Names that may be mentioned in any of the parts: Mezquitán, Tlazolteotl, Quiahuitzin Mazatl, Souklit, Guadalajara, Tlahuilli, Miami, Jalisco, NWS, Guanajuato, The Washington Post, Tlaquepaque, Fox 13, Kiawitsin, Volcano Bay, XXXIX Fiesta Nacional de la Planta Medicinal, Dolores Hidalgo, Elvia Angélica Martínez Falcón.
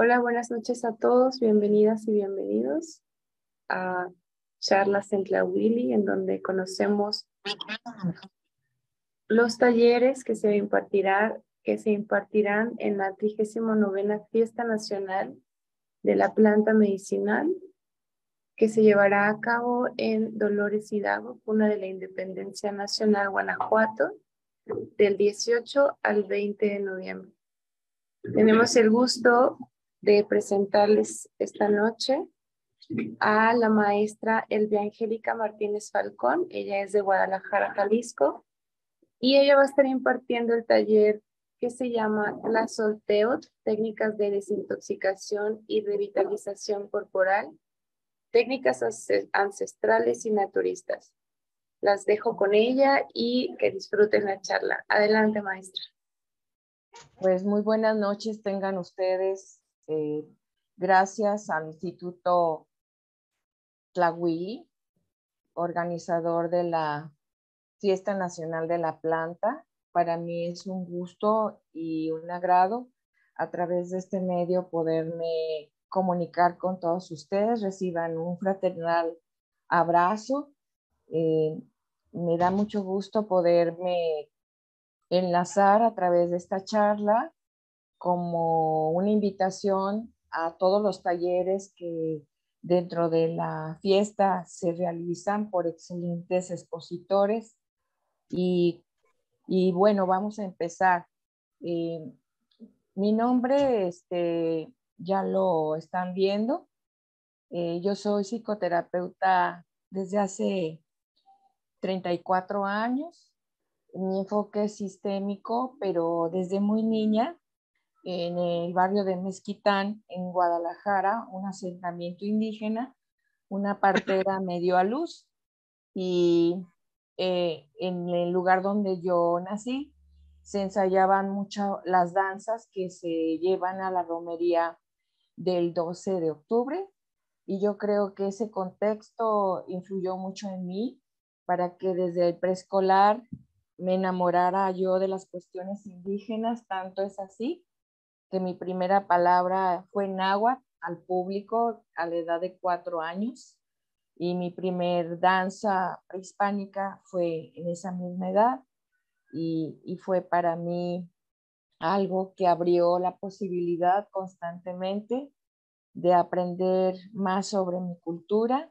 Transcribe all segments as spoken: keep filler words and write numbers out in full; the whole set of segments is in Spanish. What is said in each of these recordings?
Hola, buenas noches a todos, bienvenidas y bienvenidos a charlas en Tlahuilli, en donde conocemos los talleres que se impartirán, que se impartirán en la trigésima novena Fiesta Nacional de la Planta Medicinal, que se llevará a cabo en Dolores Hidalgo, cuna de la Independencia Nacional, Guanajuato, del dieciocho al veinte de noviembre. Tenemos el gusto de presentarles esta noche a la maestra Elvia Angélica Martínez Falcón. Ella es de Guadalajara, Jalisco, y ella va a estar impartiendo el taller que se llama Tlazolteotl, técnicas de desintoxicación y revitalización corporal, técnicas ancestrales y naturistas. Las dejo con ella y que disfruten la charla. Adelante, maestra. Pues muy buenas noches tengan ustedes. Eh, gracias al Instituto Tlahuilli, organizador de la Fiesta Nacional de la Planta. Para mí es un gusto y un agrado a través de este medio poderme comunicar con todos ustedes. Reciban un fraternal abrazo. Eh, me da mucho gusto poderme enlazar a través de esta charla como una invitación a todos los talleres que dentro de la fiesta se realizan por excelentes expositores. Y, y bueno, vamos a empezar. Eh, mi nombre este, ya lo están viendo. Eh, yo soy psicoterapeuta desde hace treinta y cuatro años. Mi enfoque es sistémico, pero desde muy niña, en el barrio de Mezquitán, en Guadalajara, un asentamiento indígena, una partera me dio a luz. Y eh, en el lugar donde yo nací, se ensayaban mucho las danzas que se llevan a la romería del doce de octubre. Y yo creo que ese contexto influyó mucho en mí para que desde el preescolar me enamorara yo de las cuestiones indígenas. Tanto es así que mi primera palabra fue náhuatl al público a la edad de cuatro años y mi primer danza prehispánica fue en esa misma edad y, y fue para mí algo que abrió la posibilidad constantemente de aprender más sobre mi cultura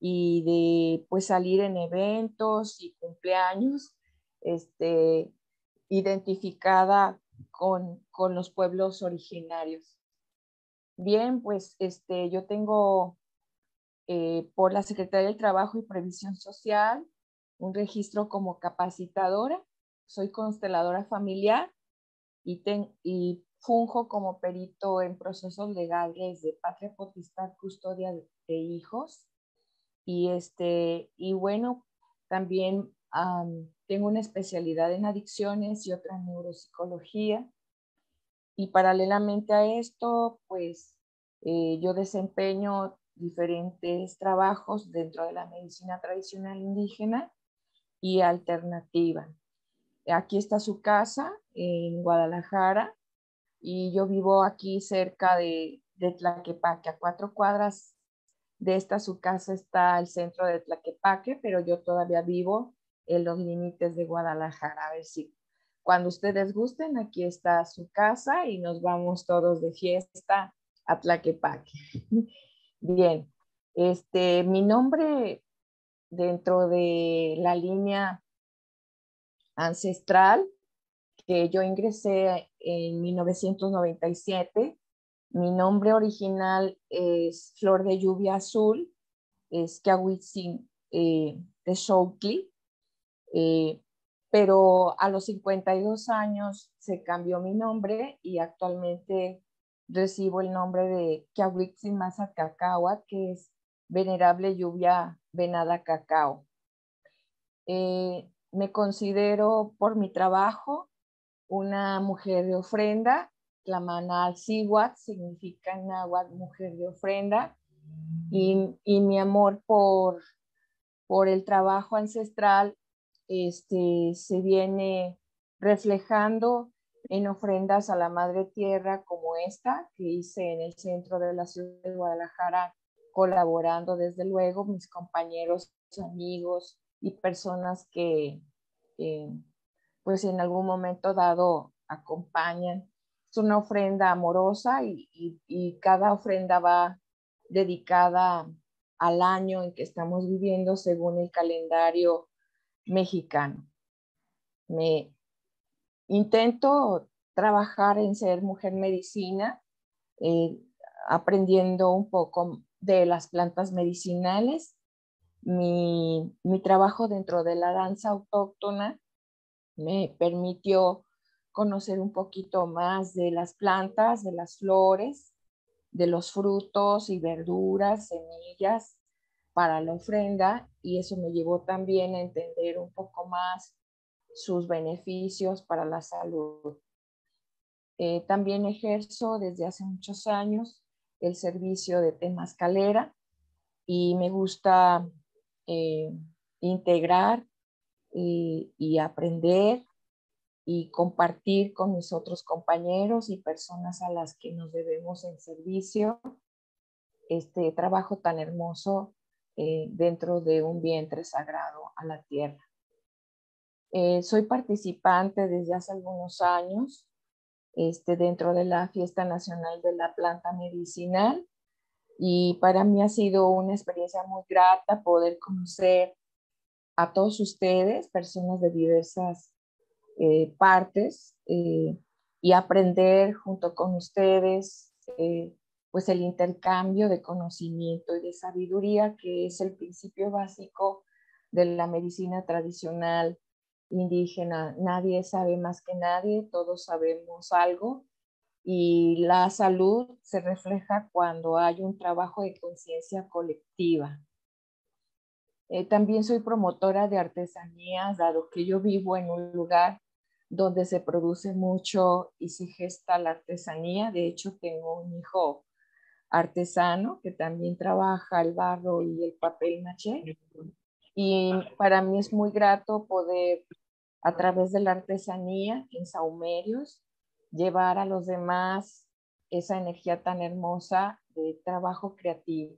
y de pues salir en eventos y cumpleaños Este, identificada con, con los pueblos originarios. Bien, pues este, yo tengo eh, por la Secretaría del Trabajo y Previsión Social un registro como capacitadora, soy consteladora familiar y, ten, y funjo como perito en procesos legales de patria, potestad, custodia de hijos y, este, y bueno, también Um, tengo una especialidad en adicciones y otra en neuropsicología y paralelamente a esto pues eh, yo desempeño diferentes trabajos dentro de la medicina tradicional indígena y alternativa. Aquí está su casa en Guadalajara y yo vivo aquí cerca de, de Tlaquepaque, a cuatro cuadras de esta su casa está el centro de Tlaquepaque, pero yo todavía vivo en los límites de Guadalajara. A ver si cuando ustedes gusten, aquí está su casa y nos vamos todos de fiesta a Tlaquepaque. Bien, este, mi nombre dentro de la línea ancestral que yo ingresé en mil novecientos noventa y siete, mi nombre original es Flor de Lluvia Azul, es Kiawitsin eh, de Souklit. Eh, pero a los cincuenta y dos años se cambió mi nombre y actualmente recibo el nombre de Quiahuitzin Mazatl, que es Venerable Lluvia Venada Cacao. Eh, me considero por mi trabajo una mujer de ofrenda. La manal Siwat significa en náhuatl mujer de ofrenda y, y mi amor por, por el trabajo ancestral Este, se viene reflejando en ofrendas a la Madre Tierra como esta que hice en el centro de la ciudad de Guadalajara, colaborando desde luego mis compañeros, amigos y personas que eh, pues en algún momento dado acompañan. Es una ofrenda amorosa y, y, y cada ofrenda va dedicada al año en que estamos viviendo según el calendario mexicano. Me intento trabajar en ser mujer medicina, eh, aprendiendo un poco de las plantas medicinales, mi, mi trabajo dentro de la danza autóctona me permitió conocer un poquito más de las plantas, de las flores, de los frutos y verduras, semillas para la ofrenda, y eso me llevó también a entender un poco más sus beneficios para la salud. Eh, también ejerzo desde hace muchos años el servicio de temazcalera y me gusta eh, integrar y, y aprender y compartir con mis otros compañeros y personas a las que nos debemos en servicio este trabajo tan hermoso eh, dentro de un vientre sagrado a la tierra. Eh, soy participante desde hace algunos años este, dentro de la Fiesta Nacional de la Planta Medicinal, y para mí ha sido una experiencia muy grata poder conocer a todos ustedes, personas de diversas eh, partes, eh, y aprender junto con ustedes eh, pues el intercambio de conocimiento y de sabiduría, que es el principio básico de la medicina tradicional indígena. Nadie sabe más que nadie, todos sabemos algo, y la salud se refleja cuando hay un trabajo de conciencia colectiva. Eh, también soy promotora de artesanías, dado que yo vivo en un lugar donde se produce mucho y se gesta la artesanía. De hecho, tengo un hijo artesano que también trabaja el barro y el papel maché, y para mí es muy grato poder, a través de la artesanía en sahumerios, llevar a los demás esa energía tan hermosa de trabajo creativo.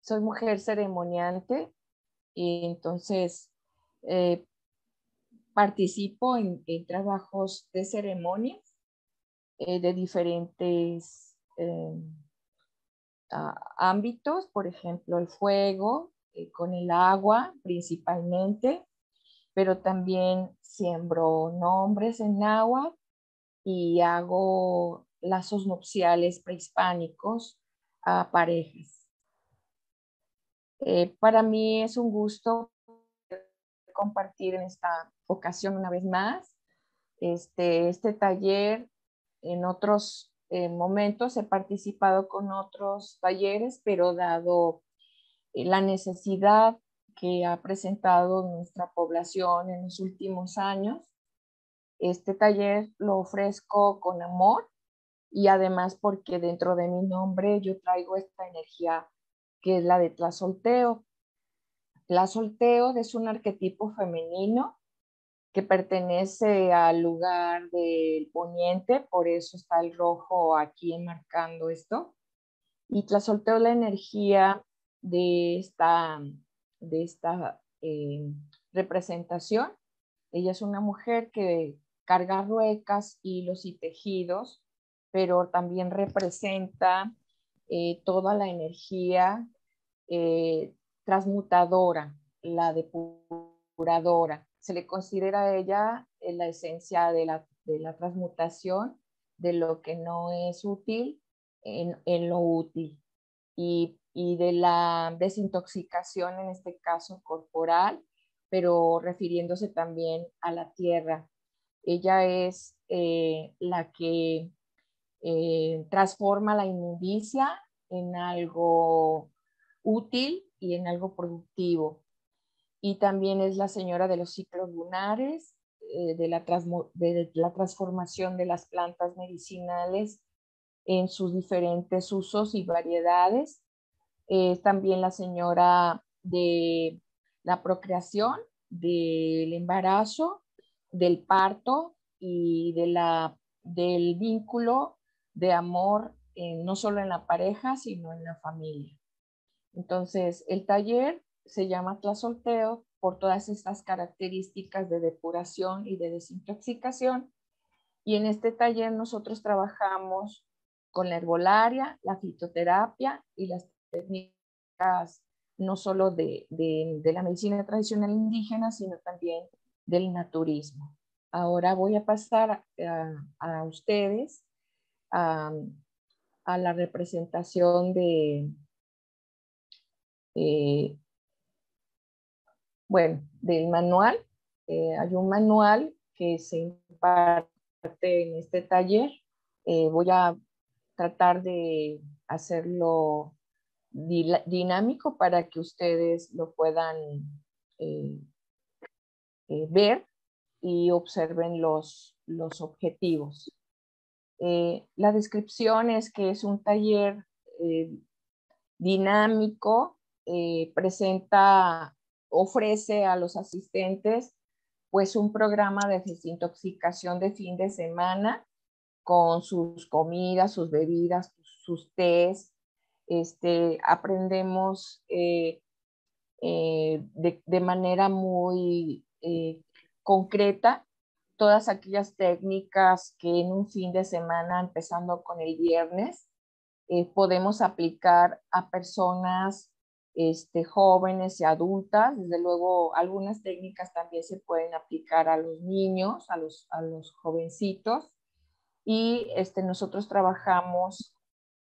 Soy mujer ceremoniante y entonces eh, participo en, en trabajos de ceremonias eh, de diferentes eh, ámbitos, por ejemplo el fuego, eh, con el agua principalmente, pero también siembro nombres en agua y hago lazos nupciales prehispánicos a parejas. Eh, para mí es un gusto compartir en esta ocasión una vez más este, este taller. En otros eh, momentos he participado con otros talleres, pero dado eh, la necesidad que ha presentado nuestra población en los últimos años, este taller lo ofrezco con amor, y además porque dentro de mi nombre yo traigo esta energía que es la de Tlazolteo. Tlazolteo es un arquetipo femenino que pertenece al lugar del poniente, por eso está el rojo aquí enmarcando esto. Y Tlazolteo es la energía de esta, de esta eh, representación. Ella es una mujer que carga ruecas, hilos y tejidos, pero también representa eh, toda la energía eh, transmutadora, la depuradora. Se le considera a ella eh, la esencia de la, de la transmutación, de lo que no es útil en, en lo útil, y, y de la desintoxicación, en este caso corporal, pero refiriéndose también a la tierra. Ella es eh, la que eh, transforma la inmundicia en algo útil y en algo productivo. Y también es la señora de los ciclos lunares, eh, de, la de la transformación de las plantas medicinales en sus diferentes usos y variedades. Es eh, también la señora de la procreación, del embarazo, del parto, y de la, del vínculo de amor, eh, no solo en la pareja, sino en la familia. Entonces, el taller se llama Tlazolteo por todas estas características de depuración y de desintoxicación. Y en este taller nosotros trabajamos con la herbolaria, la fitoterapia y las técnicas no solo de, de, de la medicina tradicional indígena, sino también del naturismo. Ahora voy a pasar a, a ustedes a, a la representación de, eh, bueno, del manual. Eh, hay un manual que se imparte en este taller. Eh, voy a tratar de hacerlo dinámico para que ustedes lo puedan eh, eh, ver y observen los, los objetivos. Eh, la descripción es que es un taller eh, dinámico, eh, presenta, ofrece a los asistentes pues un programa de desintoxicación de fin de semana con sus comidas, sus bebidas, sus tés. Este, aprendemos eh, eh, de, de manera muy eh, concreta todas aquellas técnicas que en un fin de semana, empezando con el viernes, eh, podemos aplicar a personas este, jóvenes y adultas. Desde luego, algunas técnicas también se pueden aplicar a los niños, a los, a los jovencitos. Y este, nosotros trabajamos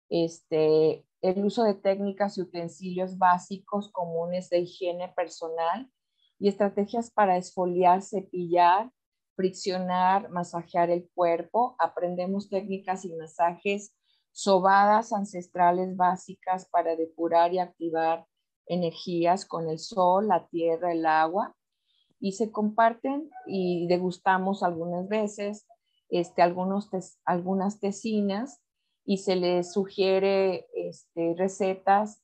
este, el uso de técnicas y utensilios básicos comunes de higiene personal y estrategias para esfoliar, cepillar, friccionar, masajear el cuerpo. Aprendemos técnicas y masajes, sobadas ancestrales básicas para depurar y activar energías con el sol, la tierra, el agua. Y se comparten y degustamos algunas veces este, algunos tes, algunas tesinas, y se les sugiere este, recetas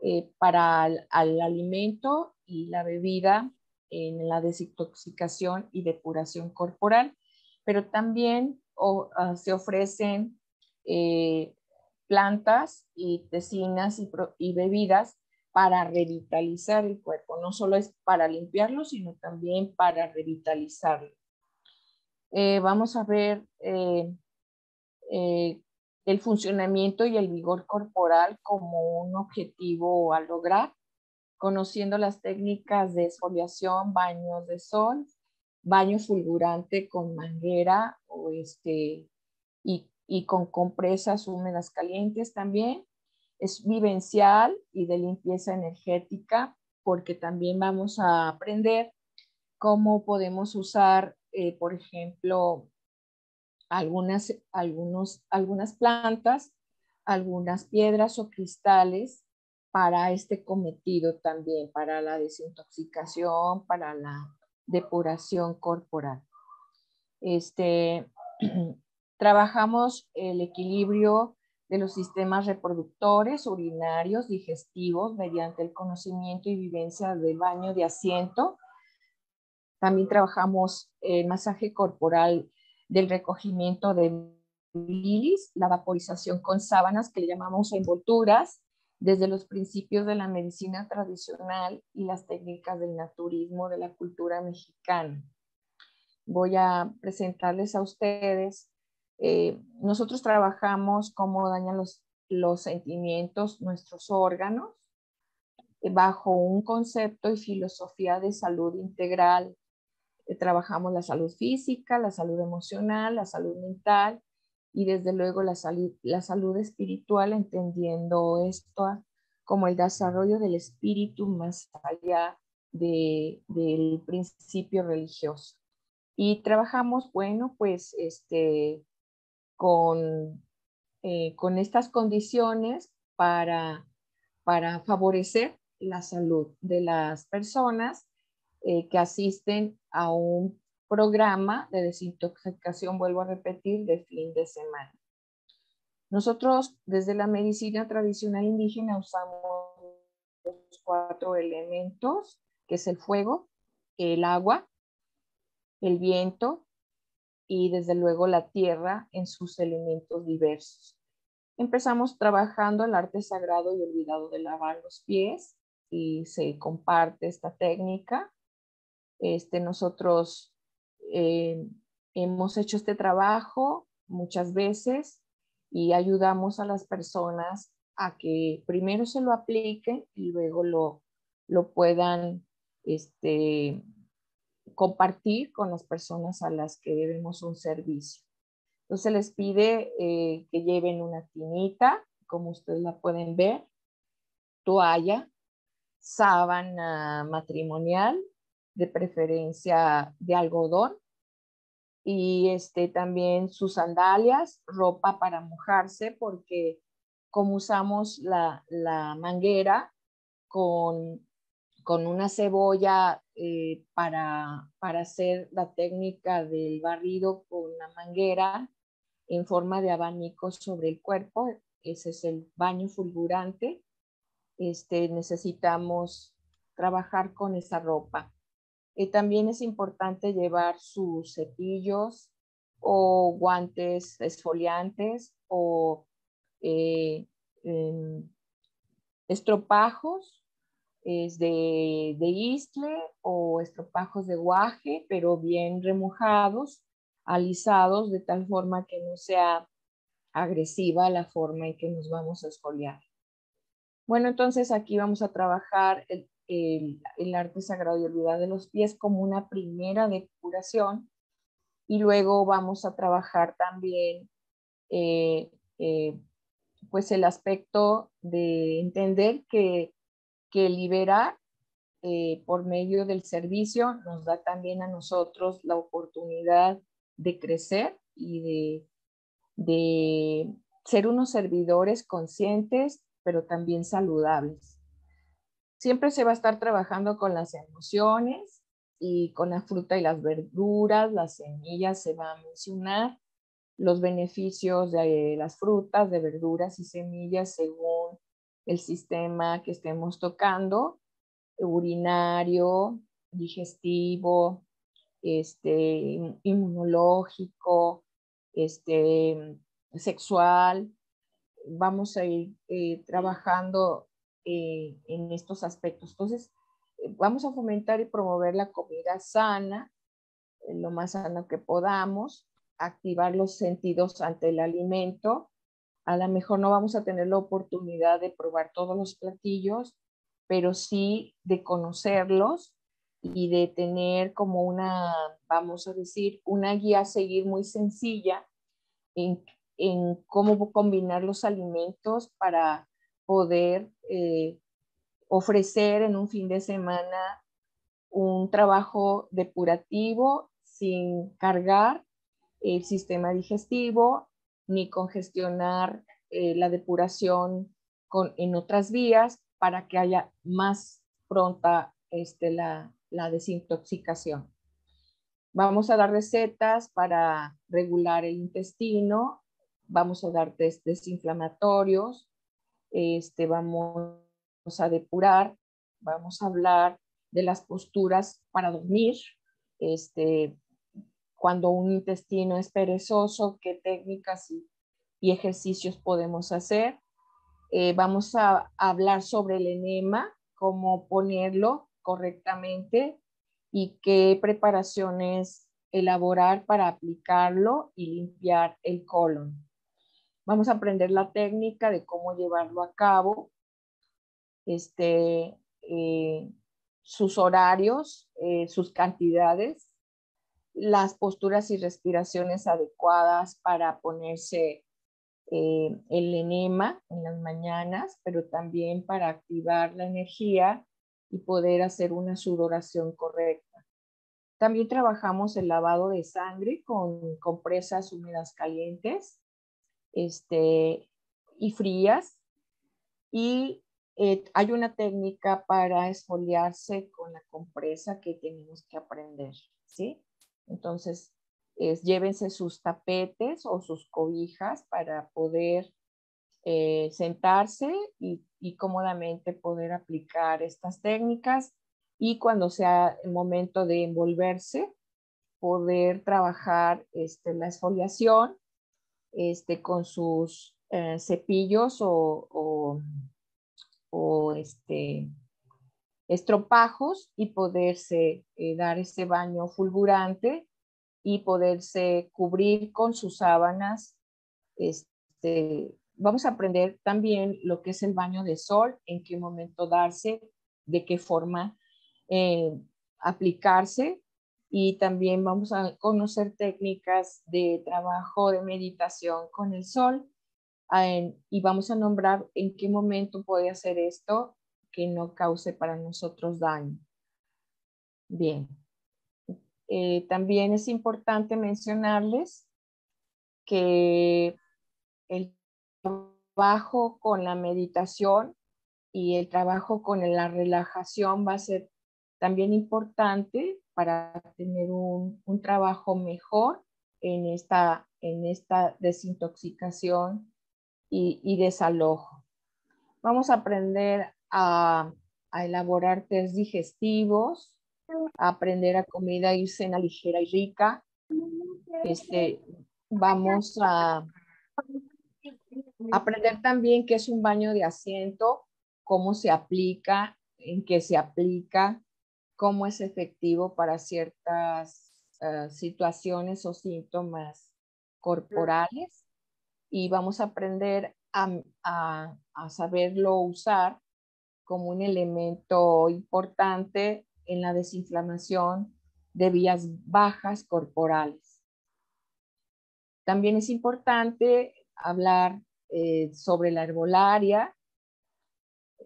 eh, para el, al alimento y la bebida en la desintoxicación y depuración corporal, pero también o, uh, se ofrecen eh, plantas y tesinas y, pro, y bebidas para revitalizar el cuerpo. No solo es para limpiarlo, sino también para revitalizarlo. Eh, vamos a ver eh, eh, el funcionamiento y el vigor corporal como un objetivo a lograr, conociendo las técnicas de exfoliación, baños de sol, baño fulgurante con manguera o este, y, y con compresas húmedas calientes también. Es vivencial y de limpieza energética, porque también vamos a aprender cómo podemos usar, eh, por ejemplo, algunas, algunos, algunas plantas, algunas piedras o cristales para este cometido también, para la desintoxicación, para la depuración corporal. Este, trabajamos el equilibrio de los sistemas reproductores, urinarios, digestivos, mediante el conocimiento y vivencia del baño de asiento. También trabajamos el masaje corporal del recogimiento de bilis, la vaporización con sábanas que le llamamos envolturas, desde los principios de la medicina tradicional y las técnicas del naturismo de la cultura mexicana. Voy a presentarles a ustedes. Eh, nosotros trabajamos cómo dañan los, los sentimientos nuestros órganos eh, bajo un concepto y filosofía de salud integral. Eh, trabajamos la salud física, la salud emocional, la salud mental, y desde luego la salud, la salud espiritual, entendiendo esto como el desarrollo del espíritu más allá de, del principio religioso. Y trabajamos, bueno, pues este, con, eh, con estas condiciones para, para favorecer la salud de las personas eh, que asisten a un programa de desintoxicación, vuelvo a repetir, de fin de semana. Nosotros desde la medicina tradicional indígena usamos los cuatro elementos, que es el fuego, el agua, el viento, y desde luego la tierra en sus elementos diversos. Empezamos trabajando el arte sagrado y olvidado de lavar los pies y se comparte esta técnica. Este, nosotros eh, hemos hecho este trabajo muchas veces y ayudamos a las personas a que primero se lo apliquen y luego lo, lo puedan este, compartir con las personas a las que debemos un servicio. Entonces les pide eh, que lleven una tinita, como ustedes la pueden ver, toalla, sábana matrimonial, de preferencia de algodón, y este, también sus sandalias, ropa para mojarse, porque como usamos la, la manguera con, con una cebolla eh, para, para hacer la técnica del barrido con la manguera en forma de abanico sobre el cuerpo, ese es el baño fulgurante, este, necesitamos trabajar con esa ropa. Eh, también es importante llevar sus cepillos o guantes exfoliantes o eh, eh, estropajos es de, de istle o estropajos de guaje, pero bien remojados, alisados, de tal forma que no sea agresiva la forma en que nos vamos a exfoliar. Bueno, entonces aquí vamos a trabajar el El, el arte sagrado y olvidado de los pies como una primera depuración, y luego vamos a trabajar también eh, eh, pues el aspecto de entender que, que liberar eh, por medio del servicio nos da también a nosotros la oportunidad de crecer y de, de ser unos servidores conscientes pero también saludables. Siempre se va a estar trabajando con las emociones y con la fruta y las verduras, las semillas se va a mencionar, los beneficios de las frutas, de verduras y semillas según el sistema que estemos tocando, urinario, digestivo, este, inmunológico, este, sexual. Vamos a ir eh, trabajando Eh, en estos aspectos. Entonces, eh, vamos a fomentar y promover la comida sana, eh, lo más sana que podamos, activar los sentidos ante el alimento. A lo mejor no vamos a tener la oportunidad de probar todos los platillos, pero sí de conocerlos y de tener como una, vamos a decir, una guía a seguir muy sencilla en, en cómo combinar los alimentos para poder eh, ofrecer en un fin de semana un trabajo depurativo sin cargar el sistema digestivo ni congestionar eh, la depuración con, en otras vías para que haya más pronta este, la, la desintoxicación. Vamos a dar recetas para regular el intestino, vamos a dar test desinflamatorios, Este, vamos a depurar, vamos a hablar de las posturas para dormir, este, cuando un intestino es perezoso, qué técnicas y, y ejercicios podemos hacer. Eh, vamos a hablar sobre el enema, cómo ponerlo correctamente y qué preparaciones elaborar para aplicarlo y limpiar el colon. Vamos a aprender la técnica de cómo llevarlo a cabo, este, eh, sus horarios, eh, sus cantidades, las posturas y respiraciones adecuadas para ponerse eh, el enema en las mañanas, pero también para activar la energía y poder hacer una sudoración correcta. También trabajamos el lavado de sangre con compresas húmedas calientes. Este, y frías, y eh, hay una técnica para exfoliarse con la compresa que tenemos que aprender, ¿sí? Entonces, es, llévense sus tapetes o sus cobijas para poder eh, sentarse y, y cómodamente poder aplicar estas técnicas, y cuando sea el momento de envolverse, poder trabajar este, la exfoliación este, con sus eh, cepillos o, o, o este, estropajos y poderse eh, dar este baño fulgurante y poderse cubrir con sus sábanas. Este, vamos a aprender también lo que es el baño de sol, en qué momento darse, de qué forma eh, aplicarse, y también vamos a conocer técnicas de trabajo de meditación con el sol, eh, y vamos a nombrar en qué momento puede hacer esto que no cause para nosotros daño. Bien. Eh, también es importante mencionarles que el trabajo con la meditación y el trabajo con la relajación va a ser también importante para tener un, un trabajo mejor en esta, en esta desintoxicación y, y desalojo. Vamos a aprender a, a elaborar test digestivos, a aprender a comida y cena ligera y rica. Este, vamos a aprender también qué es un baño de asiento, cómo se aplica, en qué se aplica, cómo es efectivo para ciertas uh, situaciones o síntomas corporales. Y vamos a aprender a, a, a saberlo usar como un elemento importante en la desinflamación de vías bajas corporales. También es importante hablar eh, sobre la herbolaria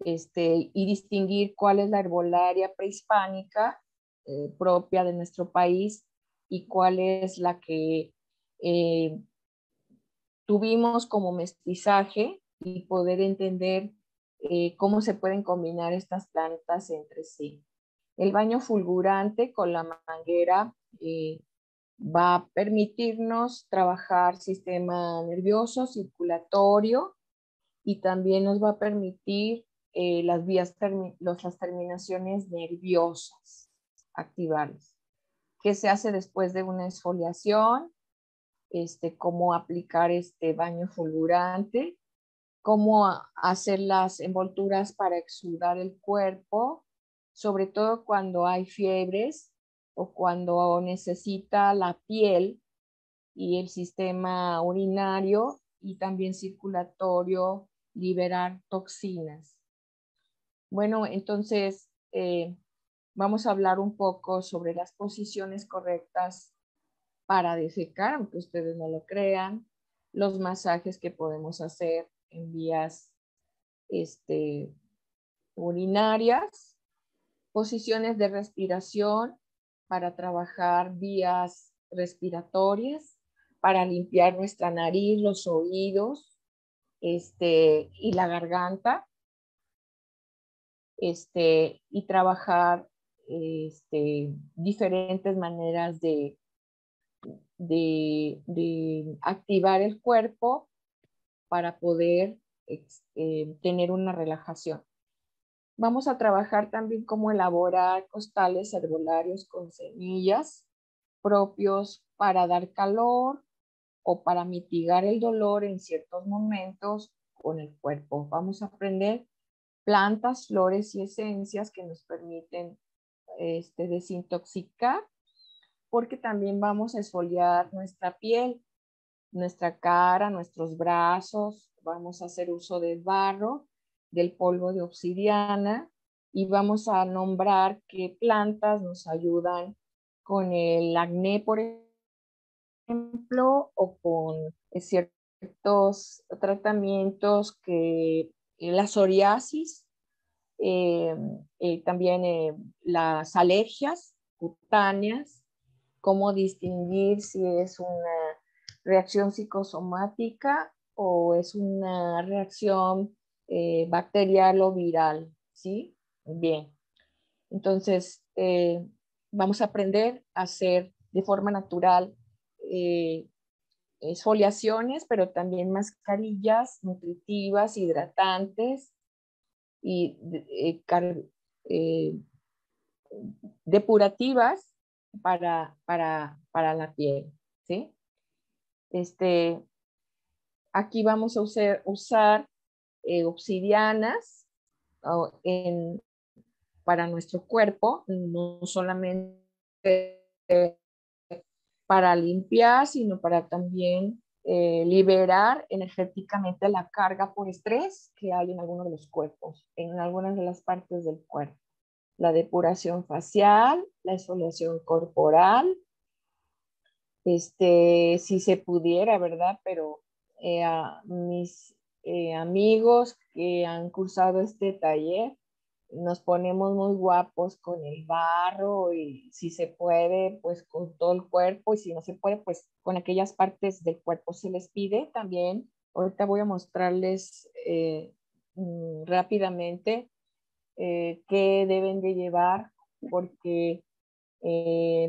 este, y distinguir cuál es la herbolaria prehispánica eh, propia de nuestro país y cuál es la que eh, tuvimos como mestizaje, y poder entender eh, cómo se pueden combinar estas plantas entre sí. El baño fulgurante con la manguera eh, va a permitirnos trabajar sistema nervioso, circulatorio, y también nos va a permitir eh, las vías, los, las terminaciones nerviosas activarlas. ¿Qué se hace después de una exfoliación? Este, ¿Cómo aplicar este baño fulgurante? ¿Cómo hacer las envolturas para exudar el cuerpo? Sobre todo cuando hay fiebres o cuando necesita la piel y el sistema urinario y también circulatorio liberar toxinas. Bueno, entonces eh, vamos a hablar un poco sobre las posiciones correctas para defecar, aunque ustedes no lo crean, los masajes que podemos hacer en vías este, urinarias, posiciones de respiración para trabajar vías respiratorias, para limpiar nuestra nariz, los oídos este, y la garganta, este, y trabajar este, diferentes maneras de, de, de activar el cuerpo para poder eh, tener una relajación. Vamos a trabajar también cómo elaborar costales herbolarios con semillas propios para dar calor o para mitigar el dolor en ciertos momentos con el cuerpo. Vamos a aprender plantas, flores y esencias que nos permiten este, desintoxicar, porque también vamos a exfoliar nuestra piel, nuestra cara, nuestros brazos. Vamos a hacer uso del barro, del polvo de obsidiana, y vamos a nombrar qué plantas nos ayudan con el acné, por ejemplo, o con ciertos tratamientos que la psoriasis, eh, eh, también eh, las alergias cutáneas, cómo distinguir si es una reacción psicosomática o es una reacción Eh, bacterial o viral, ¿sí? Bien. Entonces, eh, vamos a aprender a hacer de forma natural eh, exfoliaciones, pero también mascarillas nutritivas, hidratantes y eh, eh, depurativas para, para, para la piel, ¿sí? Este, aquí vamos a usar, usar eh, obsidianas oh, en, para nuestro cuerpo, no solamente eh, para limpiar, sino para también eh, liberar energéticamente la carga por estrés que hay en algunos de los cuerpos, en algunas de las partes del cuerpo. La depuración facial, la exfoliación corporal, este, si se pudiera, ¿verdad? Pero eh, a mis eh, amigos que han cursado este taller, nos ponemos muy guapos con el barro y si se puede, pues con todo el cuerpo, y si no se puede, pues con aquellas partes del cuerpo se les pide también. Ahorita voy a mostrarles eh, rápidamente Eh, que deben de llevar, porque eh,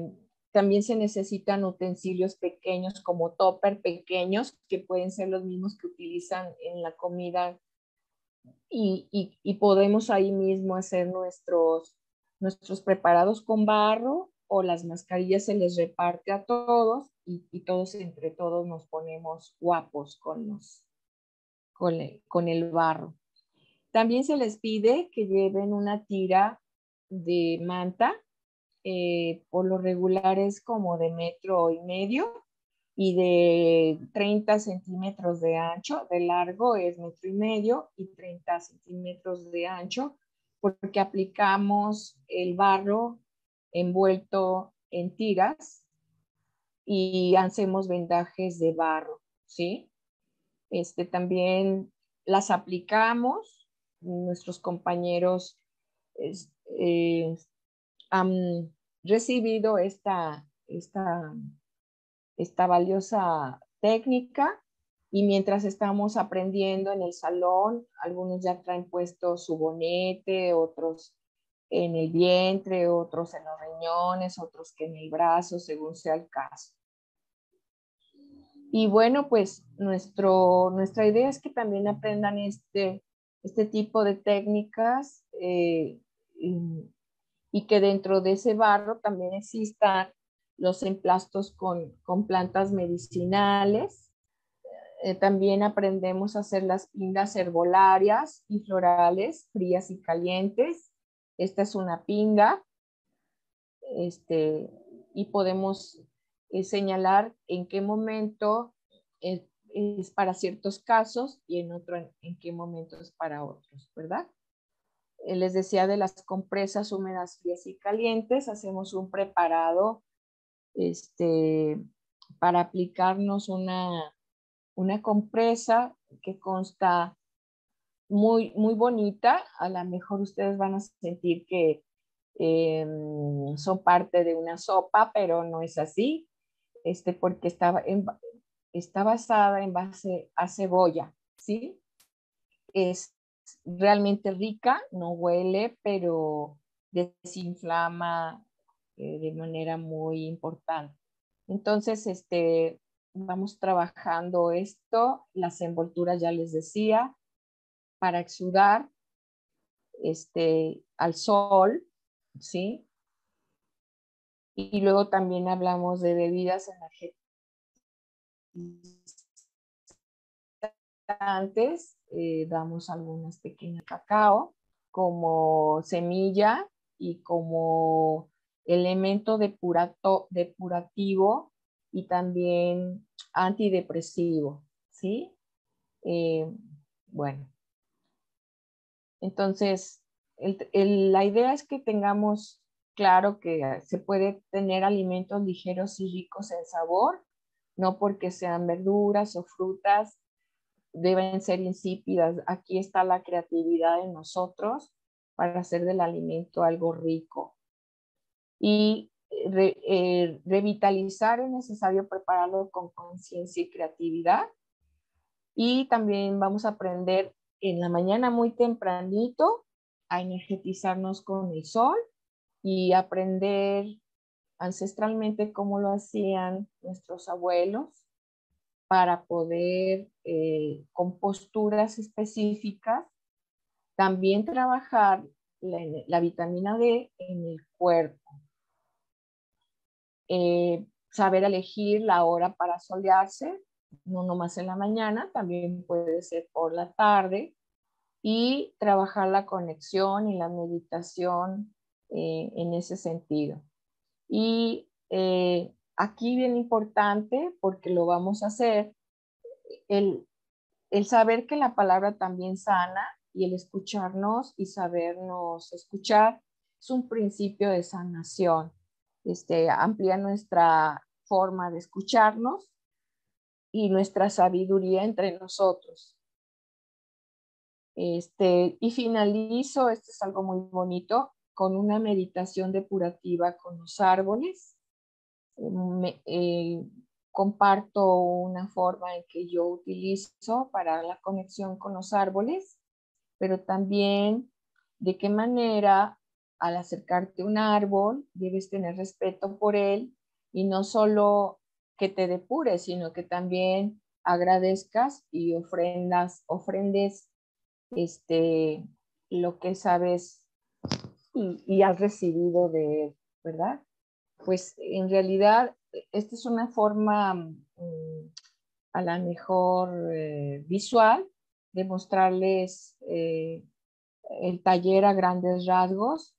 también se necesitan utensilios pequeños como topper pequeños, que pueden ser los mismos que utilizan en la comida, y, y, y podemos ahí mismo hacer nuestros, nuestros preparados con barro, o las mascarillas se les reparte a todos y, y todos entre todos nos ponemos guapos con, los, con, el, con el barro. También se les pide que lleven una tira de manta, eh, por lo regular es como de metro y medio y de treinta centímetros de ancho, de largo es metro y medio y treinta centímetros de ancho, porque aplicamos el barro envuelto en tiras y hacemos vendajes de barro, ¿sí? Este, también las aplicamos. Nuestros compañeros eh, han recibido esta, esta, esta valiosa técnica, y mientras estamos aprendiendo en el salón, algunos ya traen puesto su bonete, otros en el vientre, otros en los riñones, otros que en el brazo, según sea el caso. Y bueno, pues nuestro, nuestra idea es que también aprendan este este tipo de técnicas eh, y, y que dentro de ese barro también existan los emplastos con, con plantas medicinales. Eh, también aprendemos a hacer las pingas herbolarias y florales, frías y calientes. Esta es una pinga, este, y podemos eh, señalar en qué momento eh, es para ciertos casos y en otro en, en qué momentos para otros, ¿verdad? Les decía de las compresas húmedas, frías y calientes. Hacemos un preparado este, para aplicarnos una, una compresa que consta muy, muy bonita. A lo mejor ustedes van a sentir que eh, son parte de una sopa, pero no es así, este, porque estaba en... está basada en base a cebolla, ¿sí? Es realmente rica, no huele, pero desinflama eh, de manera muy importante. Entonces, este, vamos trabajando esto, las envolturas ya les decía, para exudar este, al sol, ¿sí? Y luego también hablamos de bebidas energéticas, antes eh, damos algunas pequeñas cacao como semilla y como elemento depurato, depurativo y también antidepresivo, ¿sí? Eh, bueno, entonces el, el, la idea es que tengamos claro que se puede tener alimentos ligeros y ricos en sabor. No porque sean verduras o frutas, deben ser insípidas. Aquí está la creatividad en nosotros para hacer del alimento algo rico. Y re, eh, revitalizar es necesario prepararlo con conciencia y creatividad. Y también vamos a aprender en la mañana muy tempranito a energetizarnos con el sol y aprender ancestralmente como lo hacían nuestros abuelos para poder eh, con posturas específicas también trabajar la, la vitamina D en el cuerpo. eh, saber elegir la hora para solearse, no nomás en la mañana, también puede ser por la tarde, y trabajar la conexión y la meditación eh, en ese sentido. Y eh, aquí bien importante, porque lo vamos a hacer, el, el saber que la palabra también sana, y el escucharnos y sabernos escuchar es un principio de sanación. Este, amplía nuestra forma de escucharnos y nuestra sabiduría entre nosotros. Este, y finalizo, esto es algo muy bonito, con una meditación depurativa con los árboles. Me, eh, comparto una forma en que yo utilizo para la conexión con los árboles, pero también de qué manera al acercarte a un árbol debes tener respeto por él, y no solo que te depures, sino que también agradezcas y ofrendas, ofrendes este, lo que sabes y, y has recibido de él, ¿verdad? Pues en realidad esta es una forma um, a la mejor eh, visual, de mostrarles eh, el taller a grandes rasgos,